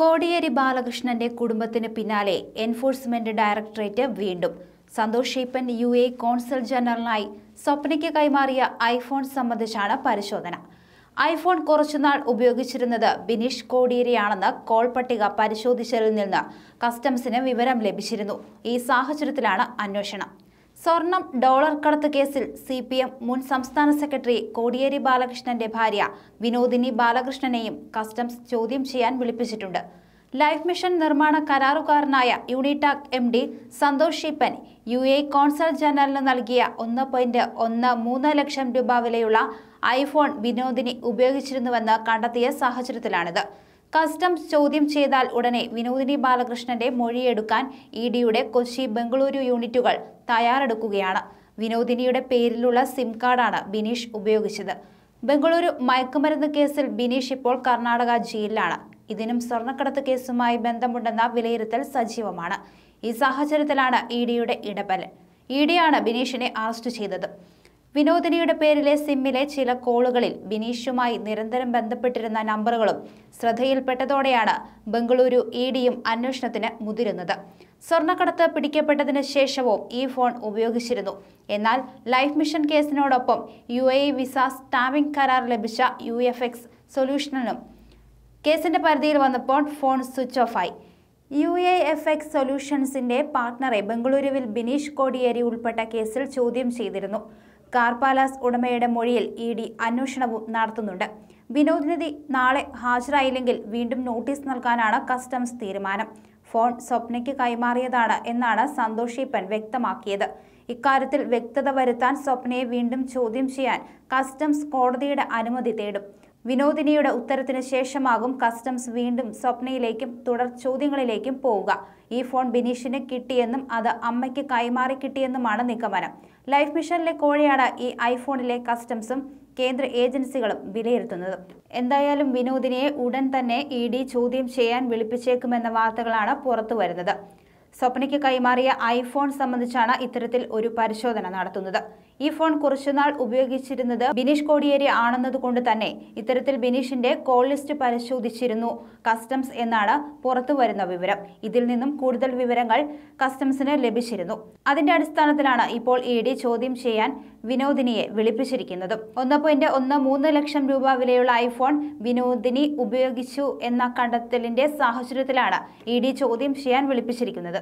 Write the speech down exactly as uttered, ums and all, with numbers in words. കോടിയേരി ബാലകൃഷ്ണന്റെ കുടുംബത്തിന് പിന്നാലെ എൻഫോഴ്സ്മെന്റ് ഡയറക്ടറേറ്റ് വീണ്ടും Santhosh Eappen U A consul ജനറലായി സ്വപ്നയ്ക്ക് കൈമാറിയ ഐഫോൺ സംബന്ധിച്ചാണ് പരിശോധന. ഐഫോൺ കുറച്ചുനാൾ ഉപയോഗിച്ചിരുന്നത് ബിനീഷ് കോടിയേരിയാണെന്ന് കോൾ പട്ടിക പരിശോധിച്ചതിൽ നിന്ന് കസ്റ്റംസിന് വിവരം ലഭിച്ചിരുന്നു. ഈ സാഹചര്യത്തിലാണ് അന്വേഷണം. സ്വർണം ഡോളർ കടത്ത് കേസിൽ സി പി എം മുൻ സംസ്ഥാന സെക്രട്ടറി കോടിയേരി ബാലകൃഷ്ണന്റെ ഭാര്യ വിനോദിനി ബാലകൃഷ്ണനെയും കസ്റ്റംസ് ചോദ്യം ചെയ്യാൻ വിളിപ്പിച്ചിട്ടുണ്ട്. ലൈഫ് മിഷൻ നിർമ്മാണ കരാറുകാരനായ Unitac M D Santhosh Eappen U A consul ജനറലിന് നൽകിയ ഒന്ന് പോയിന്റ് ഒന്ന് മൂന്ന് ലക്ഷം രൂപ വിലയുള്ള ഐഫോൺ വിനോദിനി ഉപയോഗിച്ചിരുന്നുവെന്ന് കണ്ടെത്തിയ സാഹചര്യത്തിലാണിത്. കസ്റ്റംസ് ചോദ്യം ചെയ്താൽ ഉടനെ വിനോദിനി ബാലകൃഷ്ണന്റെ മൊഴിയെടുക്കാൻ ഇ ഡിയുടെ കൊച്ചി ബംഗളൂരു യൂണിറ്റുകൾ തയ്യാറെടുക്കുകയാണ്. വിനോദിനിയുടെ പേരിലുള്ള സിം കാർഡാണ് ബിനീഷ് ഉപയോഗിച്ചത്. ബംഗളൂരു മയക്കുമരുന്ന് കേസിൽ ബിനീഷ് ഇപ്പോൾ കർണാടക ജയിലിലാണ്. ഇതിനും സ്വർണ്ണക്കടത്ത് കേസുമായി ബന്ധമുണ്ടെന്ന വിലയിരുത്തൽ സജീവമാണ്. ഈ സാഹചര്യത്തിലാണ് ഇ ഡിയുടെ ഇടപെടൽ. ഇ ഡിയാണ് ബിനീഷിനെ അറസ്റ്റ് ചെയ്തത്. വിനോദിനിയുടെ പേരിലെ സിമ്മിലെ ചില കോളുകളിൽ ബിനീഷുമായി നിരന്തരം ബന്ധപ്പെട്ടിരുന്ന നമ്പറുകളും ശ്രദ്ധയിൽപ്പെട്ടതോടെയാണ് ബംഗളൂരു ഇ ഡിയും അന്വേഷണത്തിന് മുതിരുന്നത്. സ്വർണ്ണക്കടത്ത് പിടിക്കപ്പെട്ടതിന് ശേഷവും ഈ ഫോൺ ഉപയോഗിച്ചിരുന്നു. എന്നാൽ ലൈഫ് മിഷൻ കേസിനോടൊപ്പം യു എ വിസ സ്റ്റാമ്പിംഗ് കരാർ ലഭിച്ച യു എഫ് എക്സ് സൊല്യൂഷനും കേസിന്റെ പരിധിയിൽ വന്നപ്പോൾ ഫോൺ സ്വിച്ച് ഓഫായി. യു എ എഫ് എക്സ് സൊല്യൂഷൻസിന്റെ പാർട്ട്ണറെ ബംഗളൂരുവിൽ ബിനീഷ് കോടിയേരി ഉൾപ്പെട്ട കേസിൽ ചോദ്യം ചെയ്തിരുന്നു. കാർപാലാസ് ഉടമയുടെ മൊഴിയിൽ ഇ ഡി അന്വേഷണവും നടത്തുന്നുണ്ട്. വിനോദിനി നാളെ ഹാജരായില്ലെങ്കിൽ വീണ്ടും നോട്ടീസ് നൽകാനാണ് കസ്റ്റംസ് തീരുമാനം. ഫോൺ സ്വപ്നയ്ക്ക് കൈമാറിയതാണ് എന്നാണ് സന്തോഷ് ഈപ്പൻ വ്യക്തമാക്കിയത്. ഇക്കാര്യത്തിൽ വ്യക്തത വരുത്താൻ സ്വപ്നയെ വീണ്ടും ചോദ്യം ചെയ്യാൻ കസ്റ്റംസ് കോടതിയുടെ അനുമതി തേടും. വിനോദിനിയുടെ ഉത്തരത്തിന് ശേഷമാകും കസ്റ്റംസ് വീണ്ടും സ്വപ്നയിലേക്കും തുടർ ചോദ്യങ്ങളിലേക്കും പോവുക. ഈ ഫോൺ ബിനീഷിന് കിട്ടിയെന്നും അത് അമ്മയ്ക്ക് കൈമാറി കിട്ടിയെന്നുമാണ് നിഗമനം. ലൈഫ് മിഷനിലെ കോഴയാണ് ഈ ഐഫോണിലെ കസ്റ്റംസും കേന്ദ്ര ഏജൻസികളും വിലയിരുത്തുന്നത്. എന്തായാലും വിനോദിനിയെ ഉടൻ തന്നെ ഇ ഡി ചോദ്യം ചെയ്യാൻ വിളിപ്പിച്ചേക്കുമെന്ന വാർത്തകളാണ് പുറത്തുവരുന്നത്. സ്വപ്നയ്ക്ക് കൈമാറിയ ഐഫോൺ സംബന്ധിച്ചാണ് ഇത്തരത്തിൽ ഒരു പരിശോധന നടത്തുന്നത്. ഈ ഫോൺ കുറച്ചുനാൾ ഉപയോഗിച്ചിരുന്നത് ബിനീഷ് കോടിയേരി ആണെന്നതുകൊണ്ട് തന്നെ ഇത്തരത്തിൽ ബിനീഷിന്റെ കോൾ ലിസ്റ്റ് പരിശോധിച്ചിരുന്നു കസ്റ്റംസ് എന്നാണ് പുറത്തുവരുന്ന വിവരം. ഇതിൽ നിന്നും കൂടുതൽ വിവരങ്ങൾ കസ്റ്റംസിന് ലഭിച്ചിരുന്നു. അതിന്റെ അടിസ്ഥാനത്തിലാണ് ഇപ്പോൾ ഇ ഡി ചോദ്യം ചെയ്യാൻ വിനോദിനിയെ വിളിപ്പിച്ചിരിക്കുന്നത്. ഒന്ന് പോയിന്റ് ഒന്ന് മൂന്ന് ലക്ഷം രൂപ വിലയുള്ള ഐഫോൺ വിനോദിനി ഉപയോഗിച്ചു എന്ന കണ്ടെത്തലിന്റെ സാഹചര്യത്തിലാണ് ഇ ഡി ചോദ്യം ചെയ്യാൻ വിളിപ്പിച്ചിരിക്കുന്നത്.